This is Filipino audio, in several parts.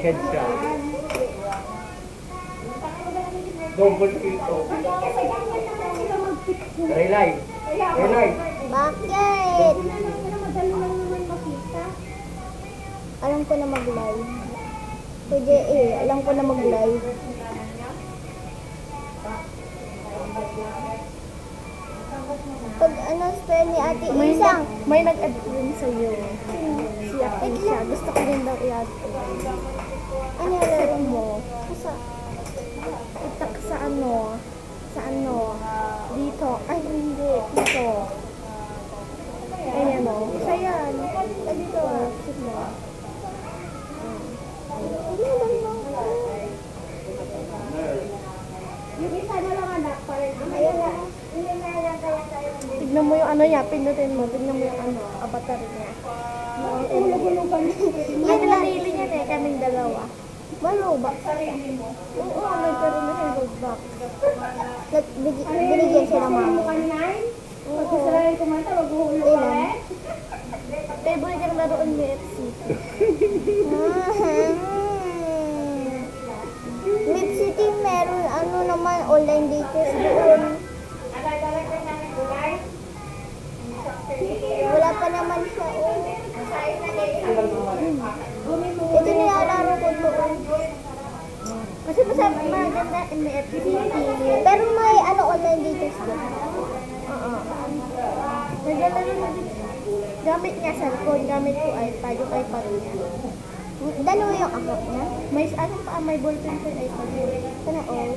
headshot. Double pito. Relay. Relay. Bakit? Alam ko na mag-live. Pwede eh, alam ko na mag-live. Pag ano spell ni Ate Isang, may nag-add rin sa'yo. Si Ate Isang, gusto ko rin daw i-add ko. Ano rin mo? Itak sa ano? Sa ano? Dito. Ay, hindi. Dito. Ayan o. Sa yan. Ay, dito. Sit mo. Yung isa na lang anak pa rin. Ayan na. Tignan mo yung ano niya, pindutin mo. Tignan mo yung ano, avatar niya. Ulog-ulogan niya. Yan ang nalili niya eh, kaming dalawa. Malobak. Oo, nagkaroon na yung roadblock. Binigyan siya ng mama. Pag isa lang yung kumanta, wag huulog ka eh. Favorite niyang laroon ni FC. Mid City meron ano naman, online dates doon. Wala pa naman siya o. Ito nilalaro ko doon. Kasi masabi maganda in the FTP. Pero may ano online dates doon. Naglalaro na din. Gamit niya cellphone, gamit ko iPad, yung iPad niya. Dalawa yung account niya. May ano pa, may ballpen ko yung iPad. Sana all.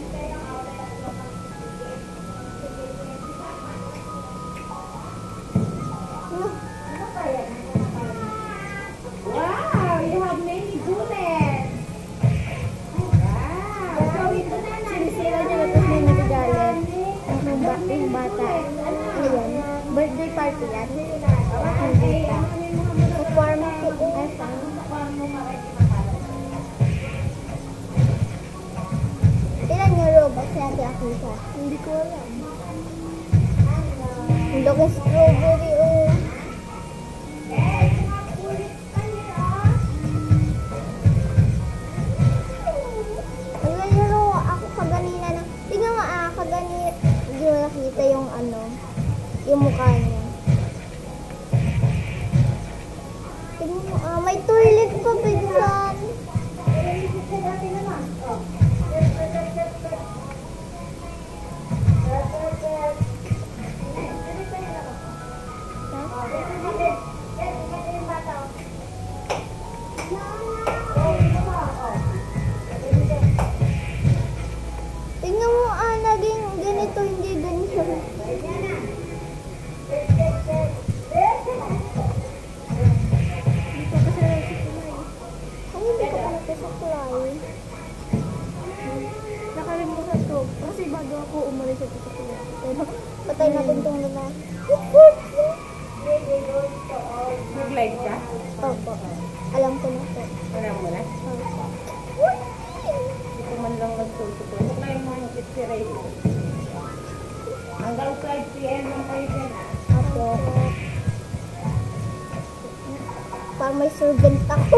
Birthday party yan. Perform ko ay pang. Ilan yung robot sa ati ako siya? Hindi ko alam. Hindi ko strawberry o. Nalaro ako kaganina ng... Tingnan mo kaganina. Hindi mo nakita yung ano. Yung mukha niya. Tignan mo, may toilet pa bigyan. Tignan mo, naging ganito, hindi ganito. Patay na bintong nila. Nag-live ka? Opo. Alam ko na po. Alam mo na? Opo. Ito man lang nagtututo. Nag-live mo yung picture. Hanggang 5 PM lang kayo din. Opo. Parang may servant ako.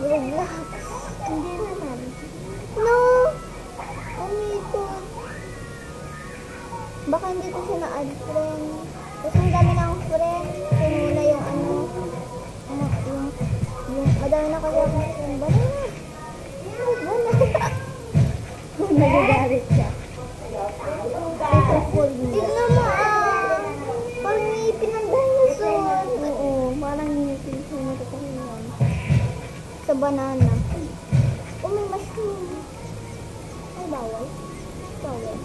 Madami na kasi ako na-friend. Ba na? Ba na? Ay, bawal. Bawal.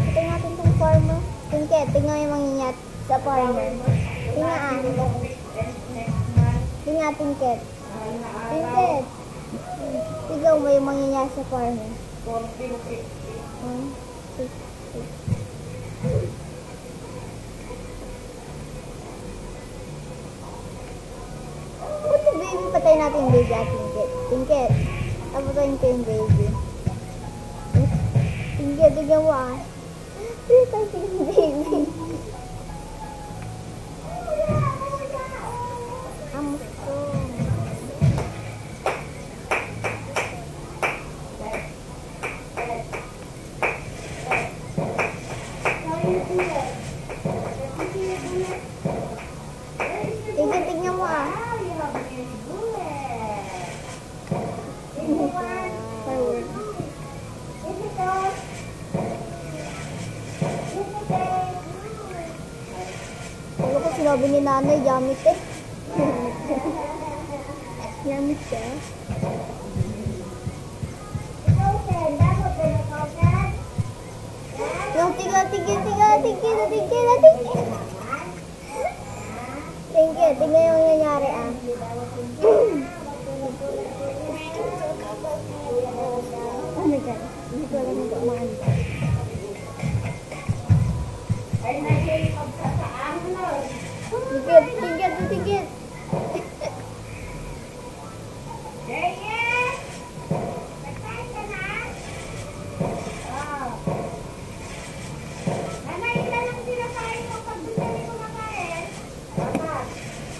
Ito natin itong farmer. Tingnan, tingnan yung mangyayat sa farmer. Tingnan. Tingnan, tingkat. Tingkat. Ikaw mo yung mangyayat sa farmer. Patayin natin yung baby at Tingkit. Tingkit. Patayin ko yung baby. Tingkit, igawa. Patayin ko yung baby. Amos ko. Tingkit, tingnan mo ah. Sabi ni nanay, yamit eh. Yamit siya. Tigil. Tingkit, tingnan yung nangyari ah. Oh my God, hindi ko alam yung kumaan. Ay, nag-iipag ka sa anglos. Tingkit. Tingkit! Patay ka na? Oo. Nanay, ilan ang sinakain mo pag gusto niyo kumakain?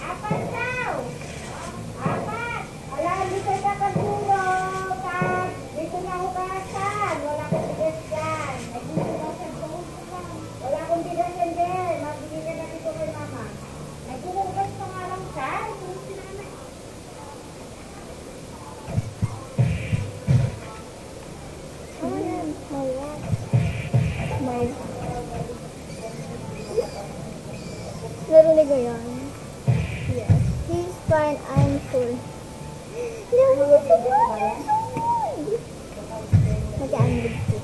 Apat daw. Apat. Wala, hindi ka sa pagulog. Dito na hukasan. Wala ka sa gasgan. Wala akong dinasan din. Magbigay na dito kay mama. Nagpuhugas pa nga lang siya. Nagpuhugas si nanay. May. Narinig ko yan. Yes. He's fine. I'm cool. Mag-aangig ko.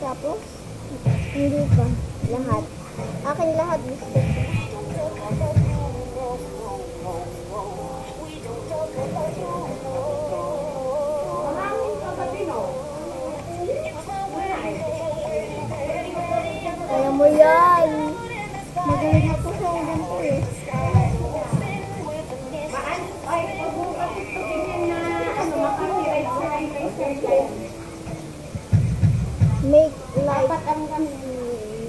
Tapos, hindi pa. Lahat. Akin lahat gusto ko. Mahangin ka ba din o? Kaya mo yan. Magaling ako sa hanggang ko eh. Baan? Ay, pag-ukat ito din na ano, makakiride ko ay may make like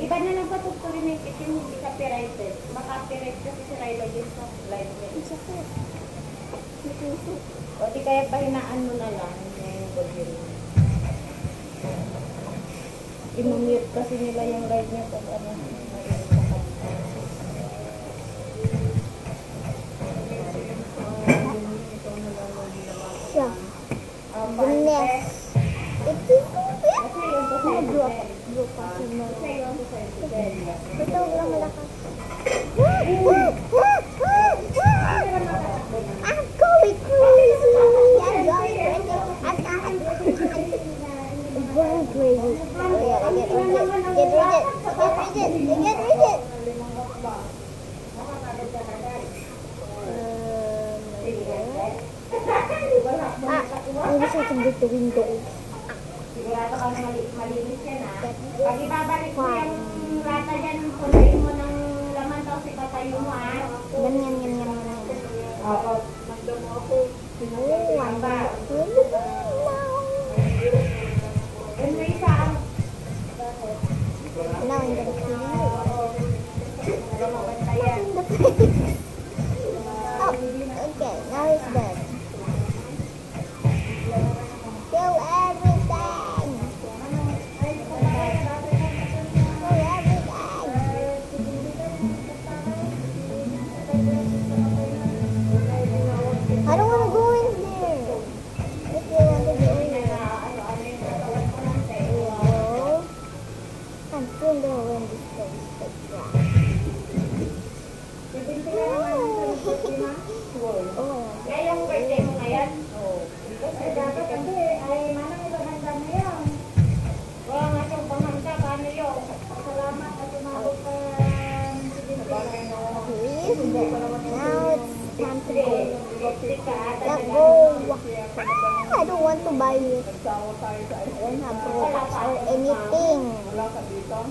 iba na lang patugturin na yung kitchen, hindi copyrighted. Makapirate kasi si Rilo yung sa live niya. Ang sakit. O di kaya pahinaan mo na lang yung pag-hiri. I-mute kasi nila yung live niya pag ano. Siya. Goodness. Ito grupa semua. Betul lah melakukan. I'm going crazy. I'm going crazy. Oh yeah, I get rigid. Ah, ini saya tembus ke window. Sigurado ka na malinis yan ha. Pag ibabalik mo yung rata dyan, kunain mo ng laman tapos ipatayo mo ha. Yan. Oo. Magdamo ako. Sinuwan ba? Yan may isa. Now, ang dalik na. Oh, okay. Now it's done. Kill everything. I don't want to go in there. I don't know when this goes. I don't want to buy it. I don't have products or anything. Oh my God.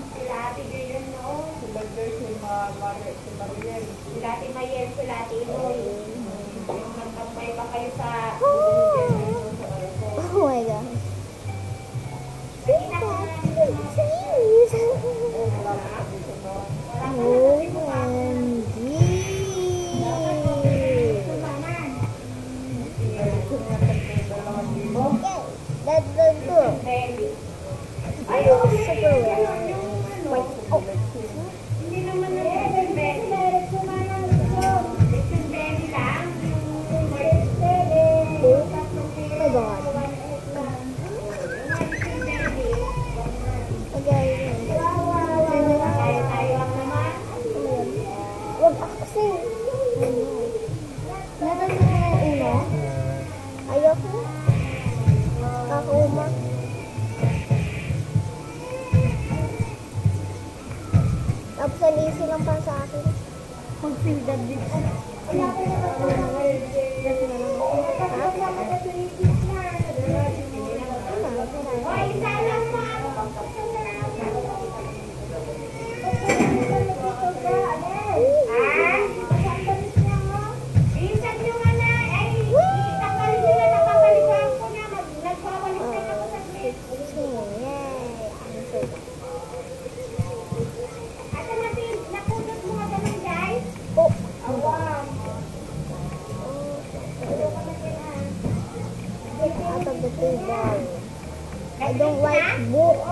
I don't like books.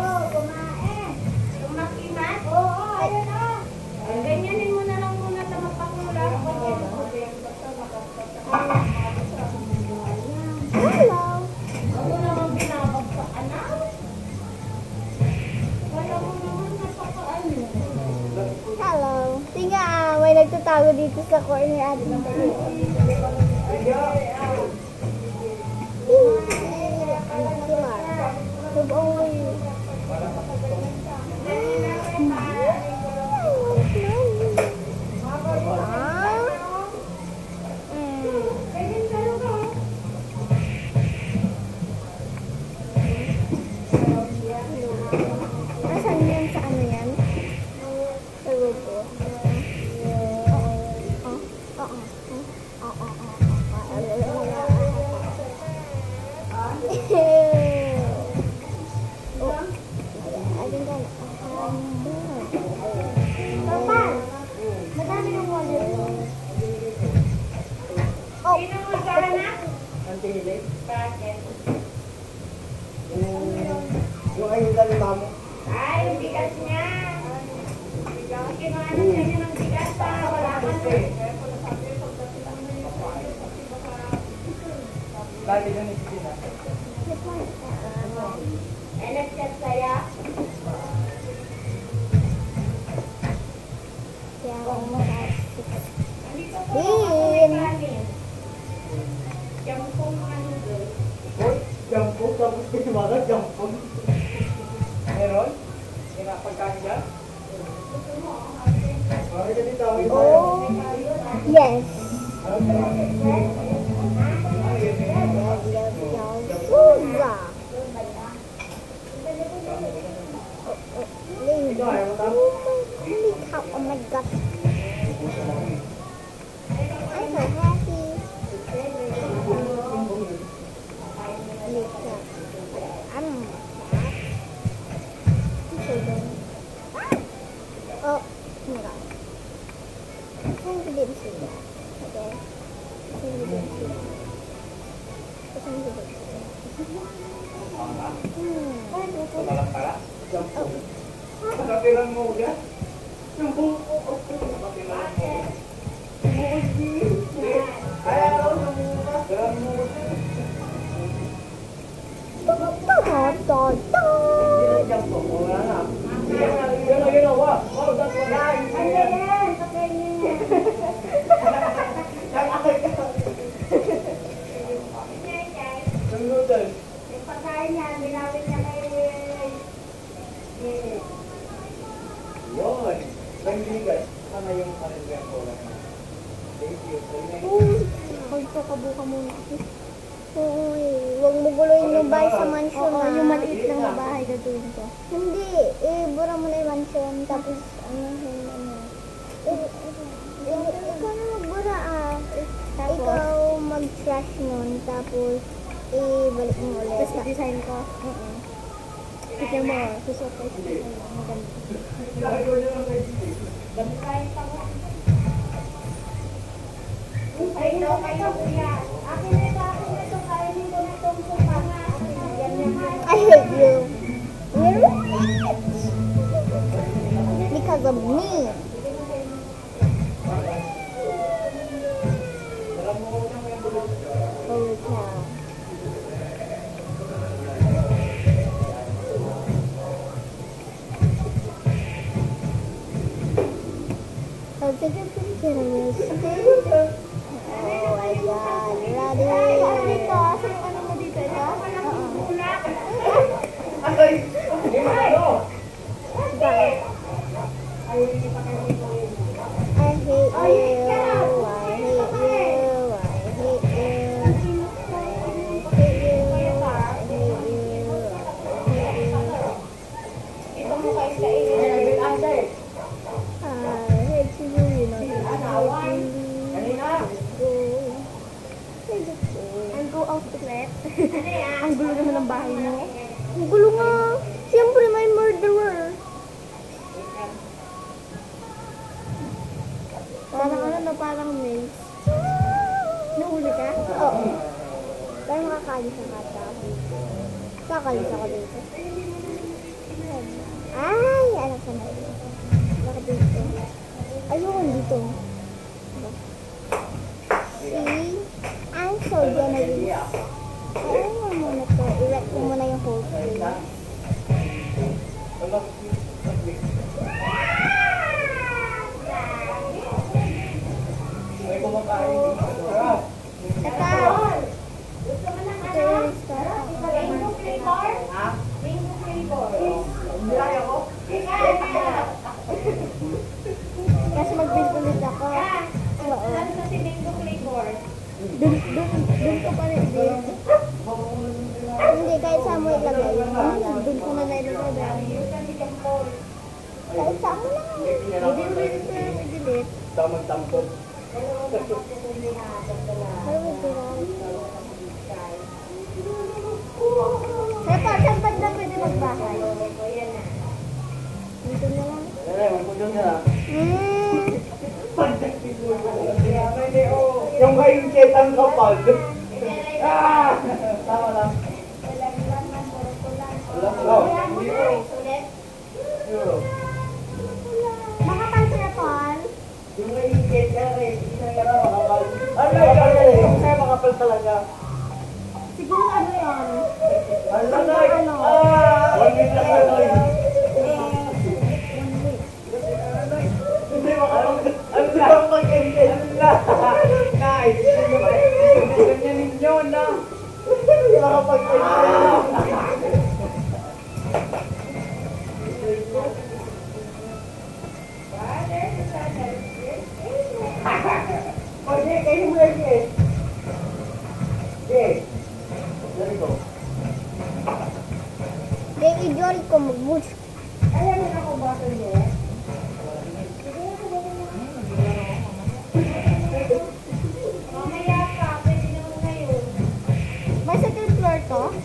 Ganyanin mo na lang muna na magpakulang. Hello. Ano naman pinapagpaanan? Wala mo naman napapaan. Hello. Tinga, may nagtatago dito sa corner atin. Yung pagkain niya, binawin niya kay... Yun! Nang binigay, sana yung parang yung kola niya. Hoy, kakabuka muna ako. Hoy, huwag mo guloyin yung bahay sa mansion. Oo, yung maliit lang na bahay gagawin ko. Hindi, ibura mo na yung mansion. Tapos, ano. Ikaw na magbura ah. Ikaw mag-trash nun. Tapos, ibalik mo ulit. Tapos, i-design ko. Tignan mo, susurprise ko. Maganda. Ay, no, kayo kuya. Akin na ito, kainin ko na itong sopa nga. I hate you. You're rich! Because of me. Ang gulo naman ng bahay mo. Ang gulo nga. Siyempre may murderer. Parang ano na parang maze. Nahuli ka? Oo. Parang makakali sa kata. Kakalis ako dito. Ay! Alam ko na dito. Bakit dito? Ayun dito. See? I'm so generous. Ayan mo muna ito. I-wrap ko muna yung whole thing. Kasi mag-build ulit ako. Saan sa si Bingo Playboard? Doon ko pa rin din. Hindi, kahit saan mo ilagay. Doon ko na nilagay. Kahit saan mo lang. Hindi mo rin ito yung i-delete. Tamang-tampot. Saan na pwede magbahay? Dito na lang. Dito na lang. Yung kainchetan kapag. Ah! Tama lang. Makapansin na, Paul? Yung kainchetan, isang gana makapal. Kaya makapal talaga. Siguro ano yan? Ano? Hindi makapal. Ano ba ang mag-inchetan na? Don't eat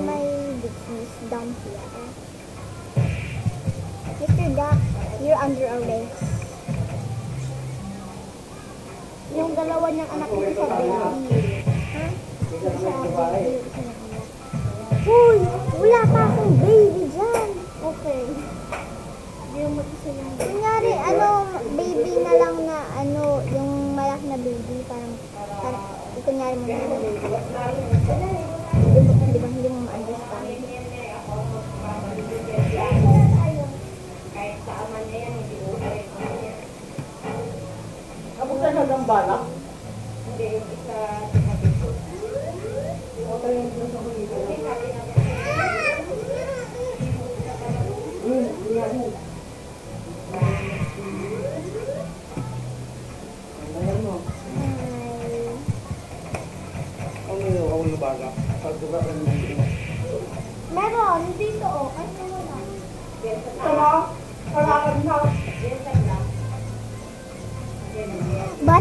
my Mr. Duck, you're under arrest. Yung dalawa niyang anak niya sa bayan. Ha? Sa bayan. Uy! Wala pa akong baby dyan. Okay. Hindi yung mag-isa yung baby. Kunyari, ano, baby na lang na, ano, yung malaki na baby. Parang, kunyari mo na baby. Diba hindi mo ma-understand? Kahit sa ama niya yan, hindi mo ma-understand. Kamusta na lang balak? Hindi, yung isa sinabi ko. O tayo yung isa ko dito. Yan. Alam mo? Ano yung awal baga? Pagduga ka naman dito. Meron, dito o. Kasi naman. Sama? Salakan na. Yes, banana.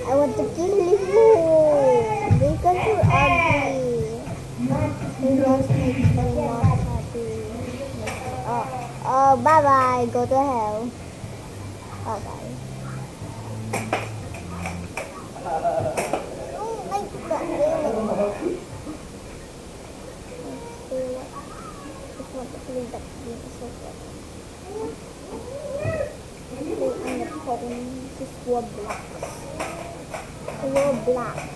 I want to kill you because you're ugly. You don't make me not happy. Oh, bye bye. Go to hell. Bye bye. Roblox.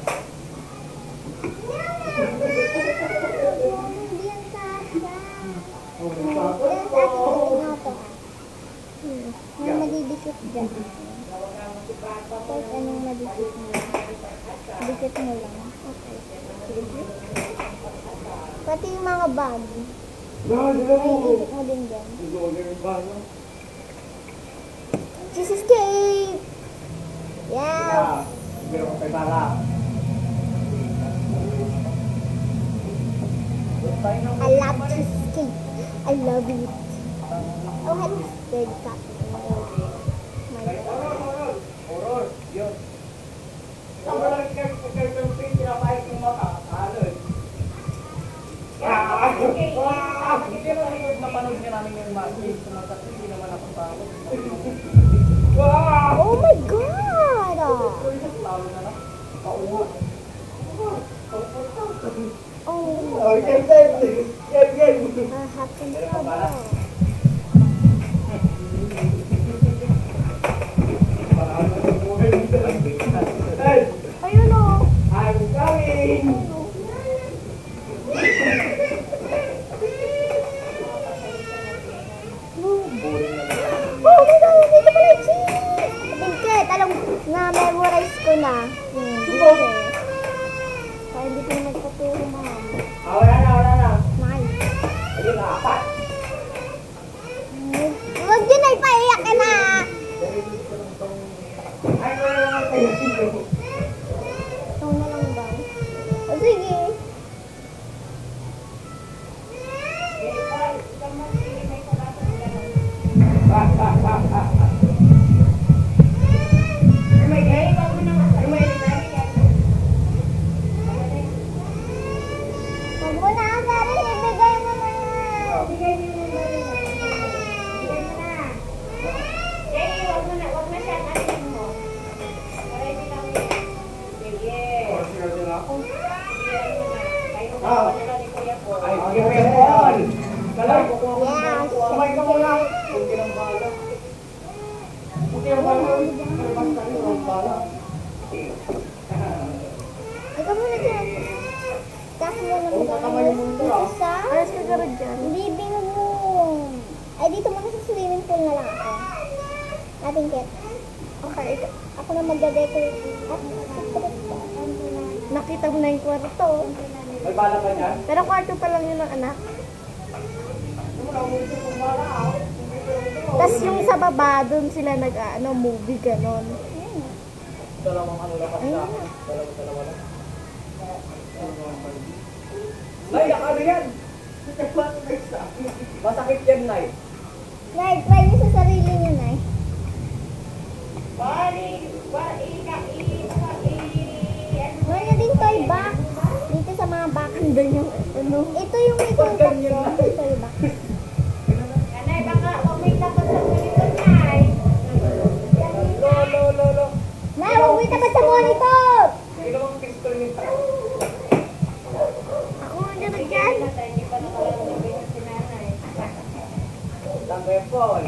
Pati yung mga bag. May isip mo din dyan. Cheesecake! Yes! Meron kay Mara. I love cheesecake. I love it. Oh, I love bread cup. Oh my god! Oh, I na-memorize ko na. Kaya hindi ko na nagpapuro na. Wala na. Nice. Ayun na, apat. Huwag yun ay paiyak ka na. Ito na lang daw. O sige. Nakita mo na yung kwarto. May bala pa niya? Pero kwarto pa lang yun ang anak. Tapos yung sa baba, doon sila nag-ano, movie, ganon. Dalawang ano lang kasi ako. Dalawa lang. Nay, nakari yan! Masakit yan, Nay. Nay, try niyo sa sarili niyo, Nay. Mayroon din toy box. Dito sa mga box. Ito yung may contact ko. Ito yung box. Nay, baka may tapat sa monitor, Nay. Lolo. Nay, huwag may tapat sa monitor. Ilong pistol nito. Ako ang dapat dyan. Hindi pa nakalagay na si Nanay. Tambepol.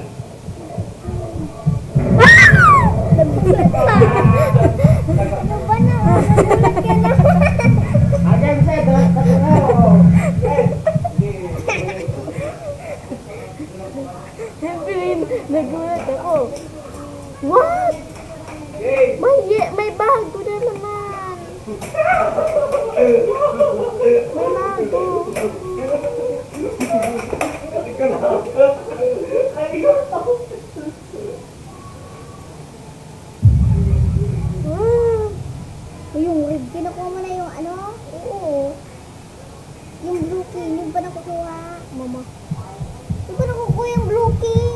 Ano ba na? Nagulat ka na. Ayan siya, dalat ka na. Nagulat ako. What? May bago na naman. May bago. Kinukuha mo na yung ano? Oo. Yung blue key. Yung ba nakukuha? Mama. Yung ba nakukuha yung blue key?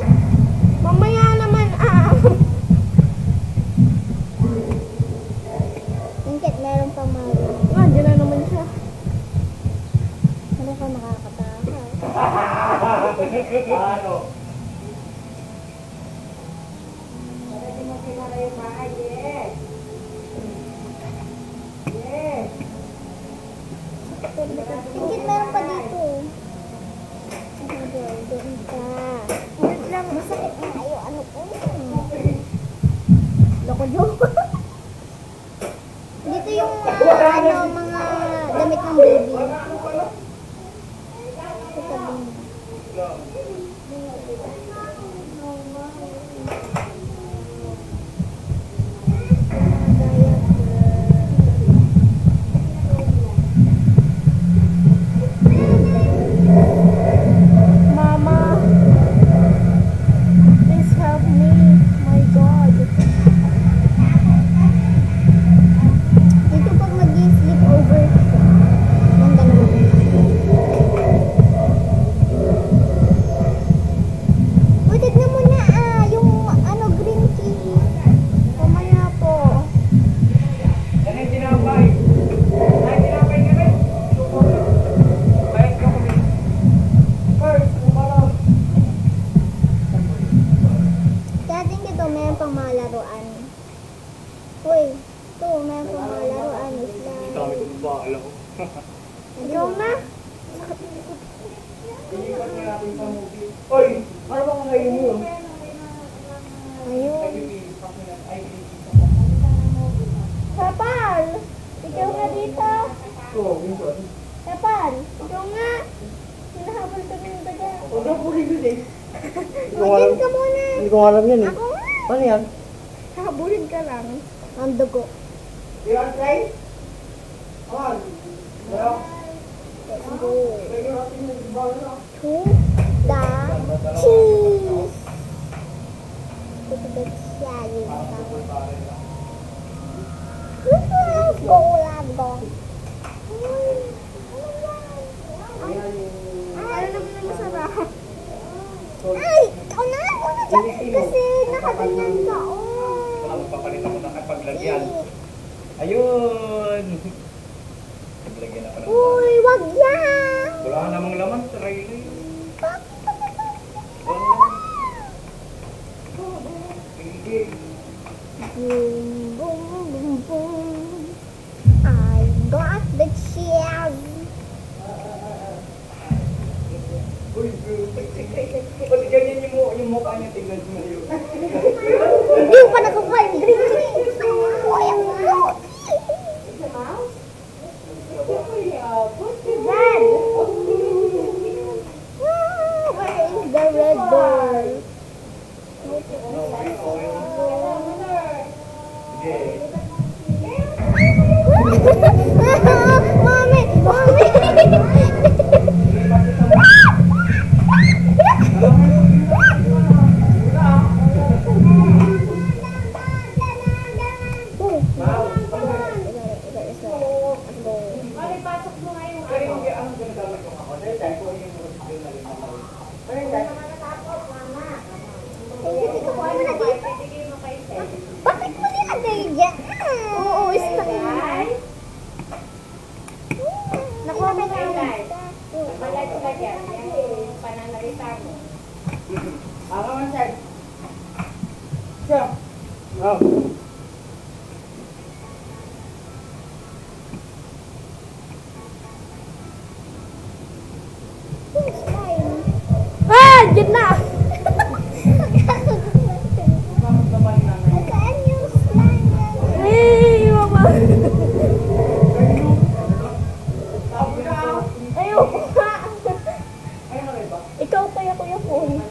Mamaya naman ah. Ingkit, meron pa maro. Ah, dyan na naman siya. Ano ka nakakataka? Ano? Pwede mo kinara yung bahay, yes. Ingit, meron pa dito. Doon ka. Wait lang, masakit na kayo. Ano po? Loko-loko. Dito yung mga damit ng baby. Alam yan eh. Ano yan? Habulin ka lang. Ang dugo. You want to try? Come on. Hello? Let's go. To the cheese. To the cheese. Go lang ba? Ano naman ang masarap? Ay! Ikaw na! Kasi nakaganyan ka, oh. Wala, magpapalitan ko ng paglagyan. Ayun! Paglagyan ako ng... Uy, wag yan! Wala ka namang laman, try lang. Bakit? Boom, boom, boom. I got the cheese. Uy, pati ganyan yung mukha niya, tignan mo na yun. Hindi ko pa nagkukuha yung green cheese. Ay, ang mouth. It's a mouth? Red! Where is the red ball? Mommy! Mommy! Wow. Ikaw kaya Kuya Pong.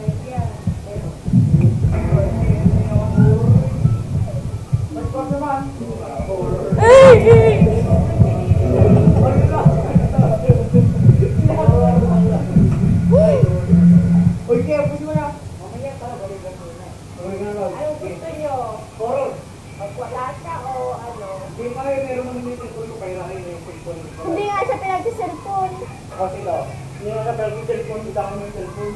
Hindi nga siya pinag-cellphone. Kasi daw. Hindi nga siya pinag-cellphone. Kita ko ng cellphone.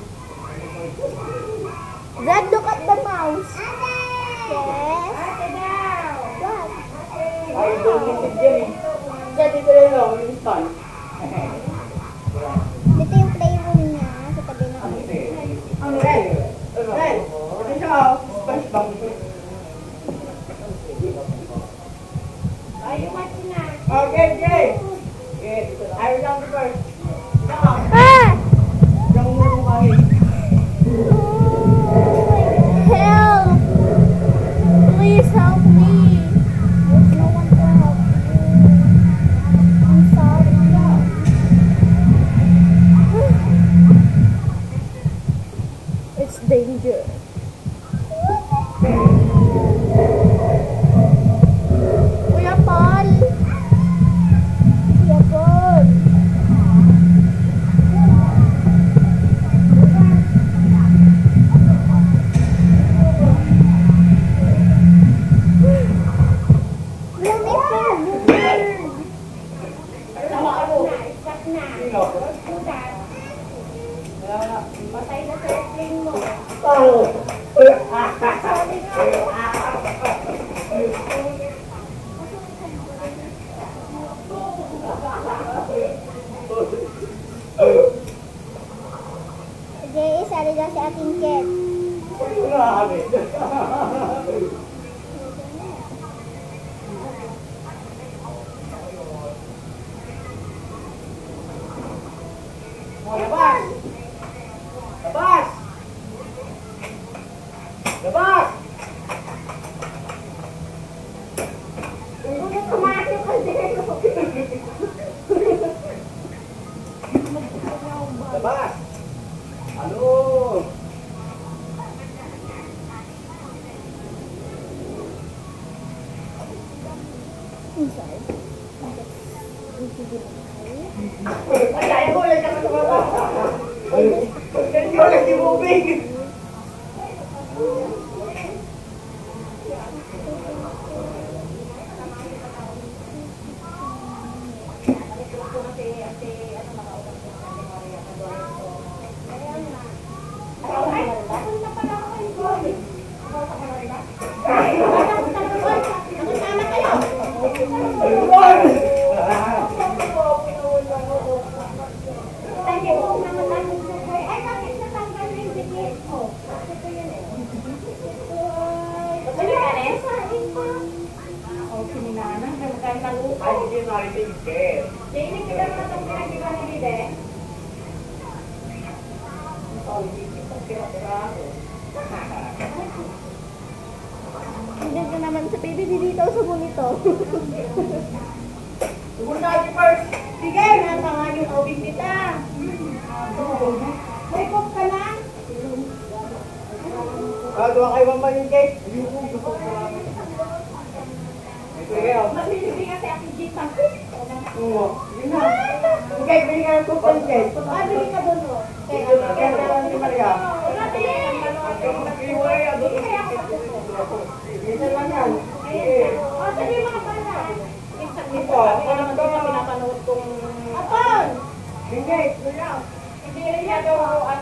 Dad, look at the mouse. Yes. Ate now. What? Ay, doon yung pigyan eh. Dad, ito rin lang. Yung stun. Dito yung playroom niya. Sa tabi na. Ang red. Red. Ito siya ako. Splash bang. Ay, yung watch na. Okay, Jay. Ayaw lang ko first. Ah! Diyan mo mo kahit. Help! Please help me. There's no one to help me. I'm sorry. It's dangerous.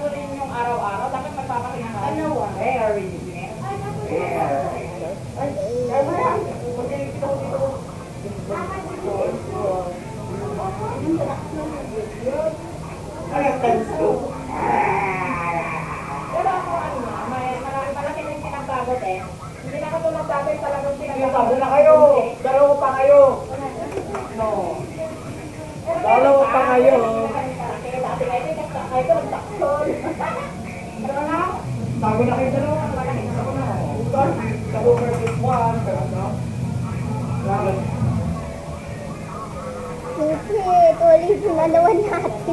Tuloy yung alawan natin.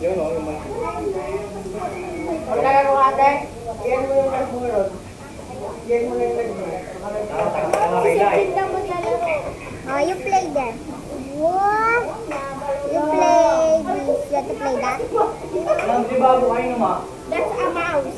Yo no, no más. Hola, Roate. Bien, muy buenas, muy buenas. Bien, muy buenas. You play that. What? You play this. You have to play that. That's a mouse.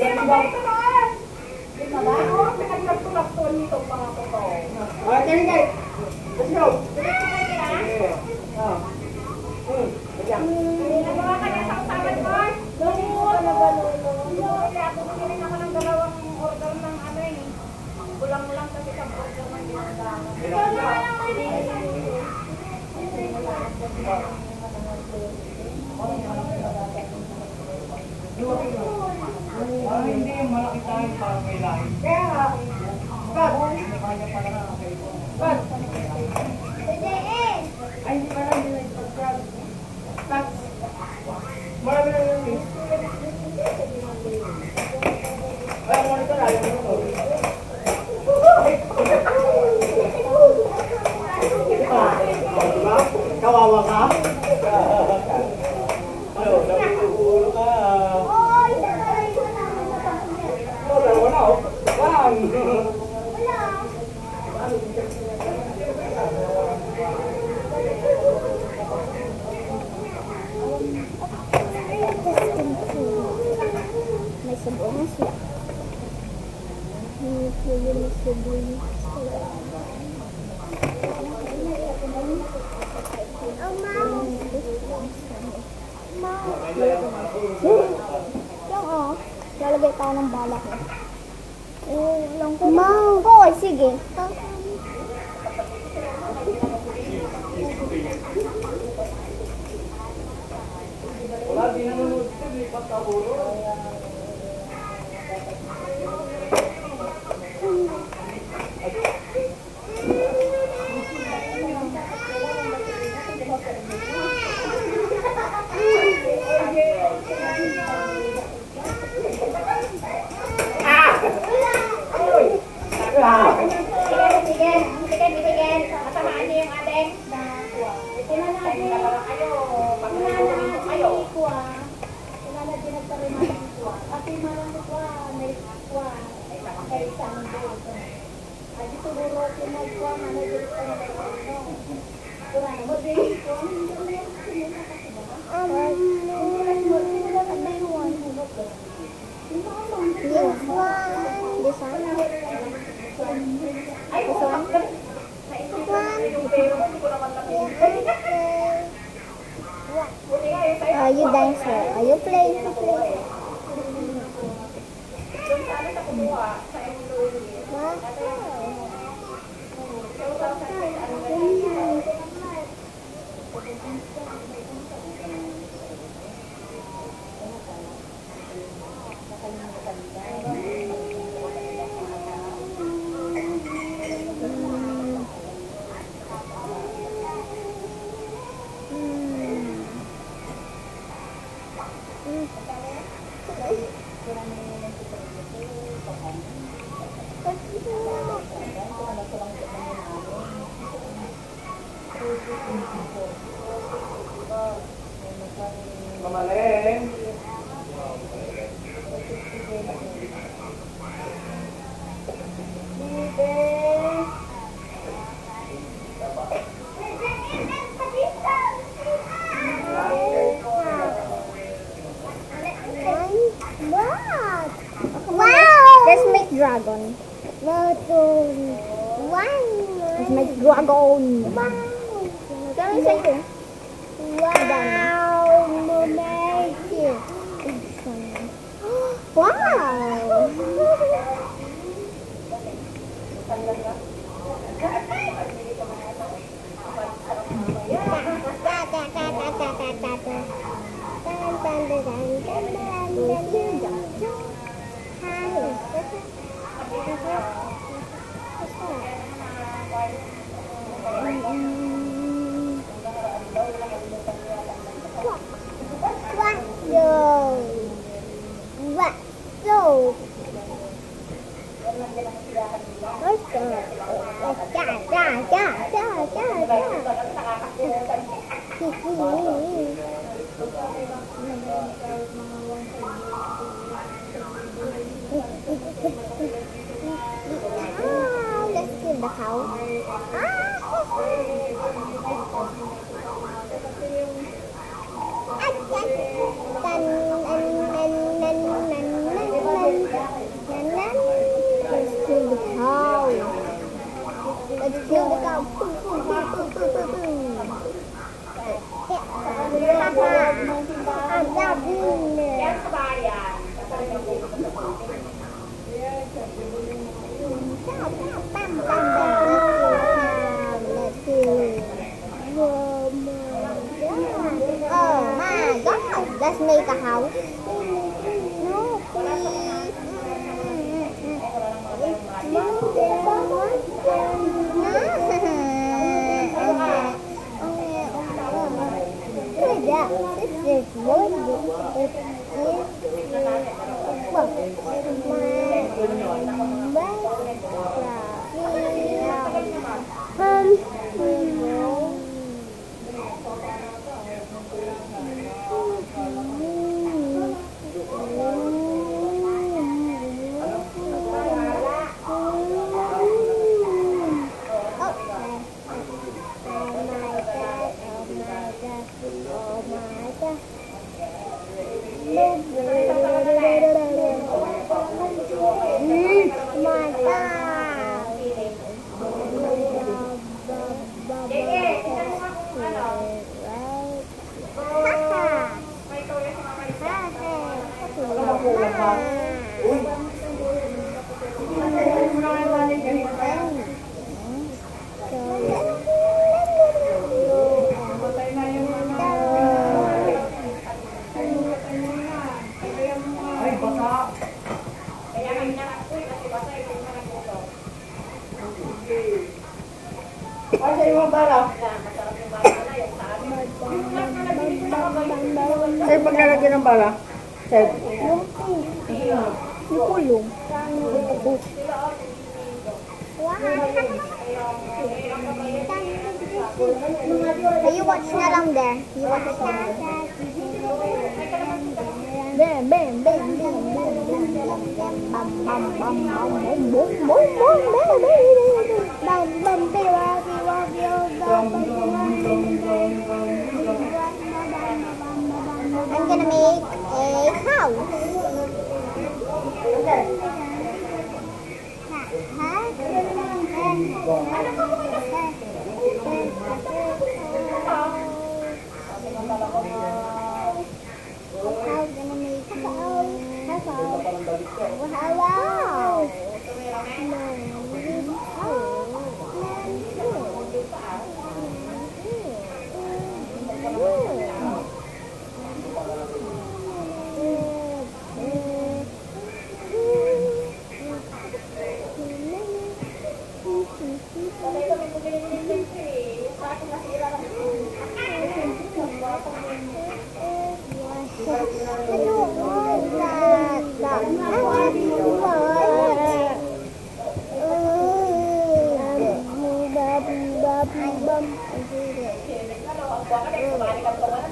Hindi malaki tayo para may lahi. Kaya, God, ay hindi pa lang yung pag-grab. But, marami lang yung miss. Ay, marami ka lang yung kawawa ka? Ano, nabuulo ka? Wala, wala. Wala. May sabon na siya. May sabon na siya. Yung oh, lalagay tayo ng bala ko. Mount! Oo, sige. Wala, di nanonood ko. Di pagkaburo. Dragon. One. It's my dragon. Wow. Can you say it? Wow. Amazing. Wow. What? Let's kill the cow. Let's kill the cow. Let's kill the cow. Let's make a house. No, please. Saan paglalagyan ng bala? Saan? Yung pulong. Yung pulong? You watch na lang there. You watch na lang there. Bam, bam, bam, bam, bam, bam, bam, bam, bam, bam, bam, I'm gonna make a house. I'm gonna make a house. Hello. Hello.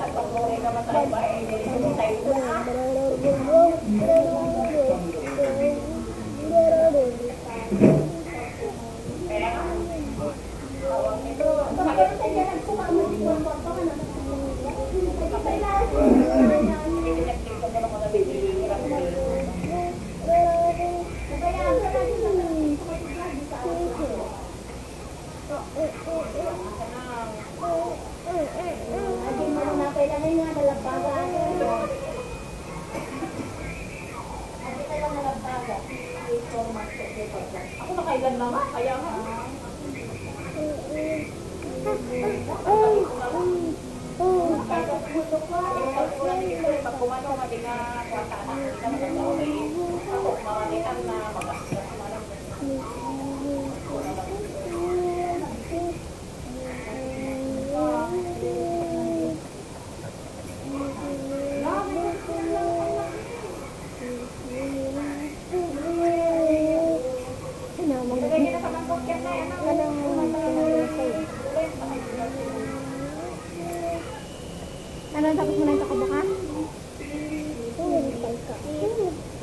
Tapos mo na ito kabuka?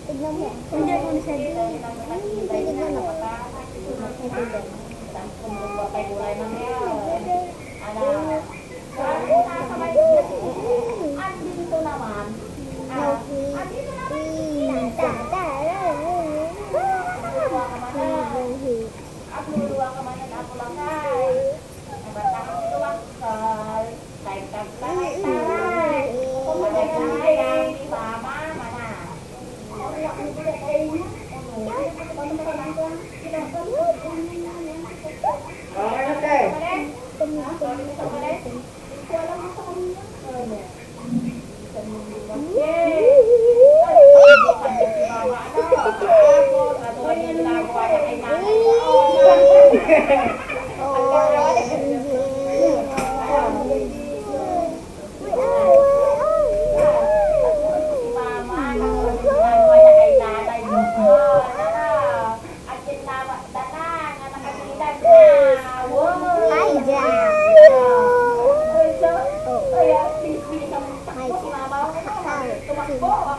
Tignan mo. Hindi ako na siya dito. Tignan mo. Andito naman. Andito naman. Aku dua kemarin aku langkai. Bertahun itu wakil. Tarik. Kemudian yang sama mana? Aku boleh tahu. Kamu kita perlu. Okey. Woo!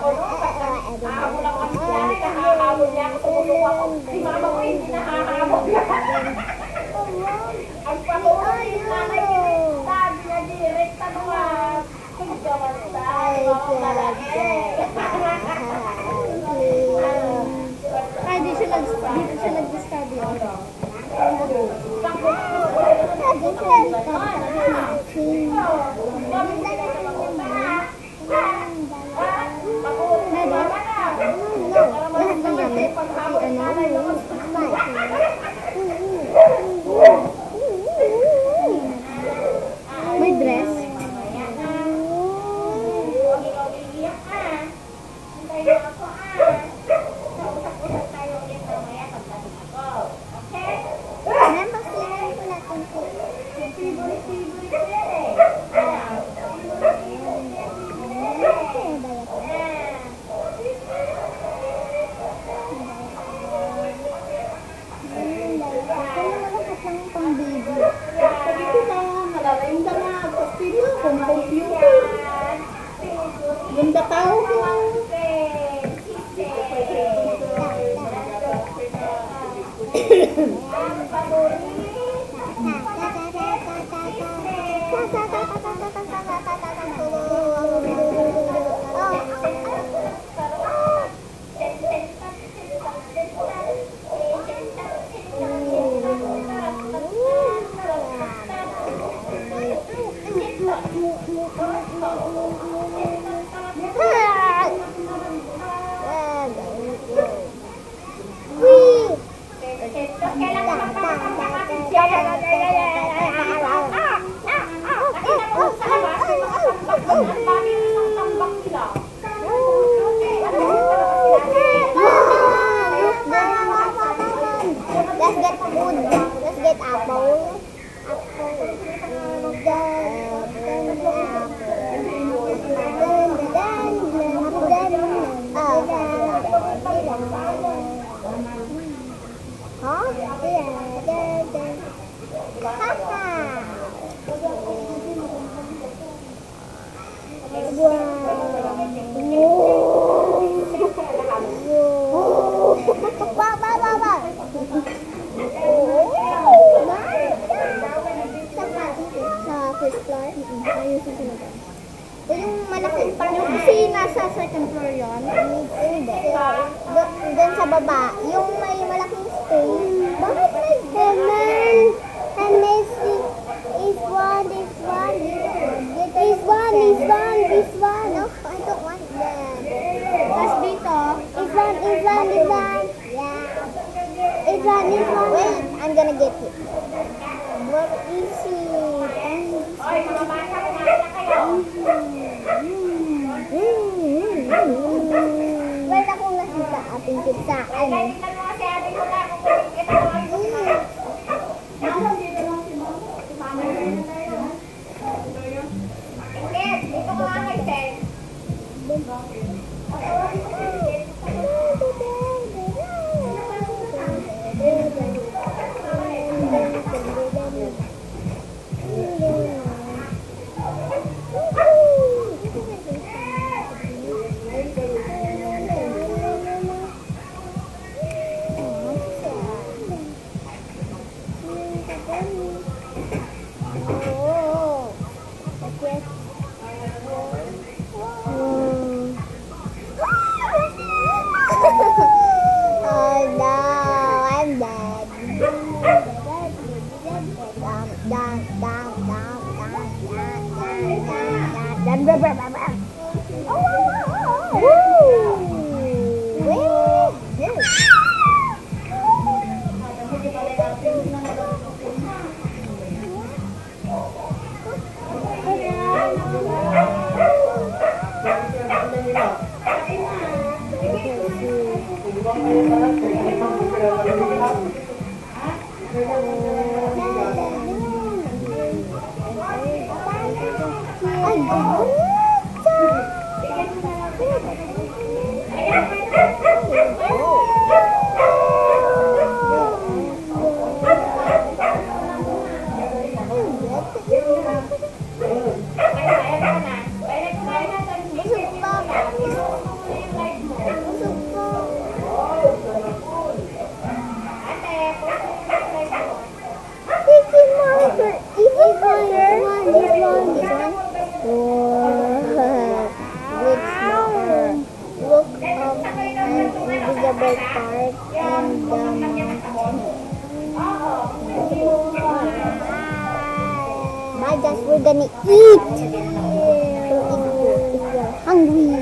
one with look up an invisible park and the mountain. But that's we're gonna eat if you're hungry.